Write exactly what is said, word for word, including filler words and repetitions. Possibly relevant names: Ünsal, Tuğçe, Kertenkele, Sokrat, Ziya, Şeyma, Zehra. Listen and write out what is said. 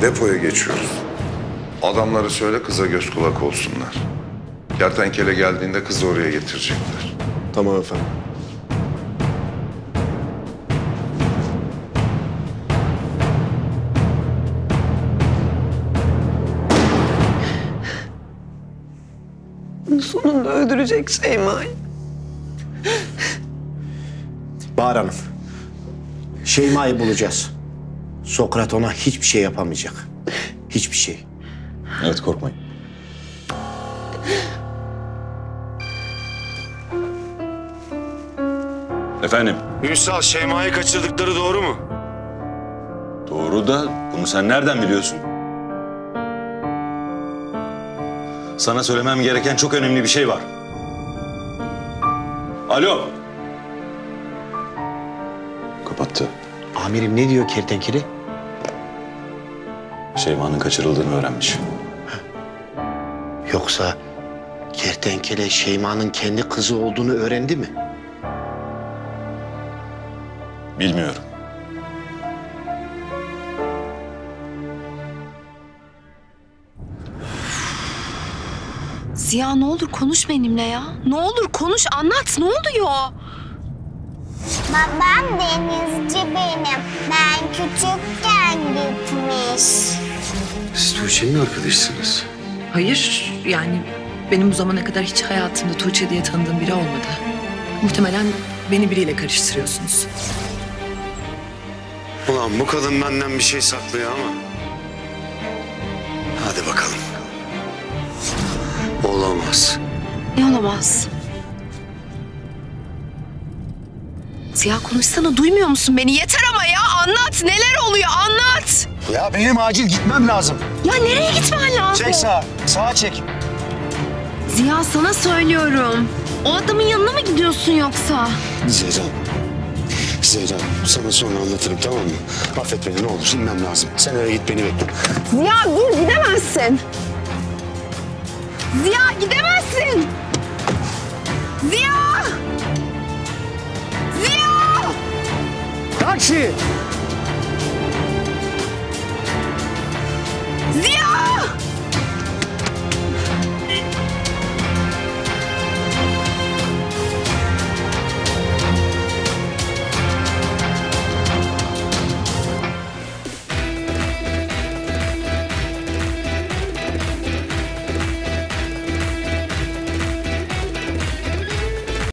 Depoya geçiyoruz. Adamları söyle kıza göz kulak olsunlar. Kertenkele geldiğinde kızı oraya getirecekler. Tamam efendim. Sonunda öldürecek Şeyma'yı. Bahar Hanım, Şeyma'yı bulacağız. Sokrat ona hiçbir şey yapamayacak. Hiçbir şey. Evet, korkmayın. Efendim? Ünsal, Şeyma'yı kaçırdıkları doğru mu? Doğru da bunu sen nereden biliyorsun? Sana söylemem gereken çok önemli bir şey var. Alo. Kapattı. Amirim ne diyor Kertenkele? Şeyma'nın kaçırıldığını öğrenmiş. Yoksa Kertenkele Şeyma'nın kendi kızı olduğunu öğrendi mi? Bilmiyorum. Ziya ne olur konuş benimle ya. Ne olur konuş, anlat. Ne oluyor? Babam denizci benim. Ben küçükken gitmiş. Siz Tuğçe'nin arkadaşsınız. Hayır, yani benim bu zamana kadar hiç hayatımda Tuğçe diye tanıdığım biri olmadı. Muhtemelen beni biriyle karıştırıyorsunuz. Ulan bu kadın benden bir şey saklıyor ama. Hadi bakalım. Olamaz. Ne olamaz? Ziya konuşsana, duymuyor musun beni? Yeter ama ya, anlat, neler oluyor, anlat. Ya benim acil gitmem lazım. Ya nereye gitmen lazım? Çek sağa, sağa çek. Ziya sana söylüyorum. O adamın yanına mı gidiyorsun yoksa? Zehra, Zehra sana sonra anlatırım, tamam mı? Affet beni, ne olur, gitmem lazım. Sen eve git, beni bekle. Ziya dur, gidemezsin. Ziya gidemezsin! Ziya! Ziya! Taksi!